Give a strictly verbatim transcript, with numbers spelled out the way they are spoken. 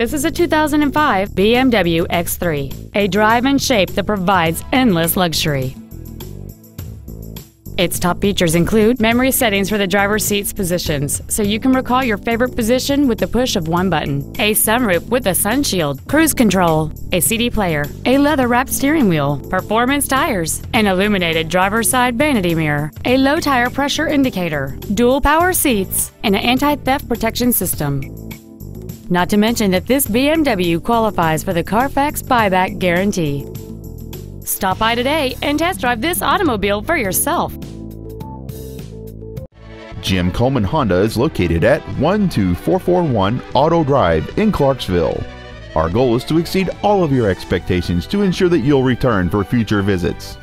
This is a two thousand five B M W X three, a drive and shape that provides endless luxury. Its top features include memory settings for the driver's seat's positions, so you can recall your favorite position with the push of one button, a sunroof with a sunshield, cruise control, a C D player, a leather-wrapped steering wheel, performance tires, an illuminated driver's side vanity mirror, a low tire pressure indicator, dual power seats, and an anti-theft protection system. Not to mention that this B M W qualifies for the Carfax buyback guarantee. Stop by today and test drive this automobile for yourself. Jim Coleman Honda is located at one two four four one Auto Drive in Clarksville. Our goal is to exceed all of your expectations to ensure that you'll return for future visits.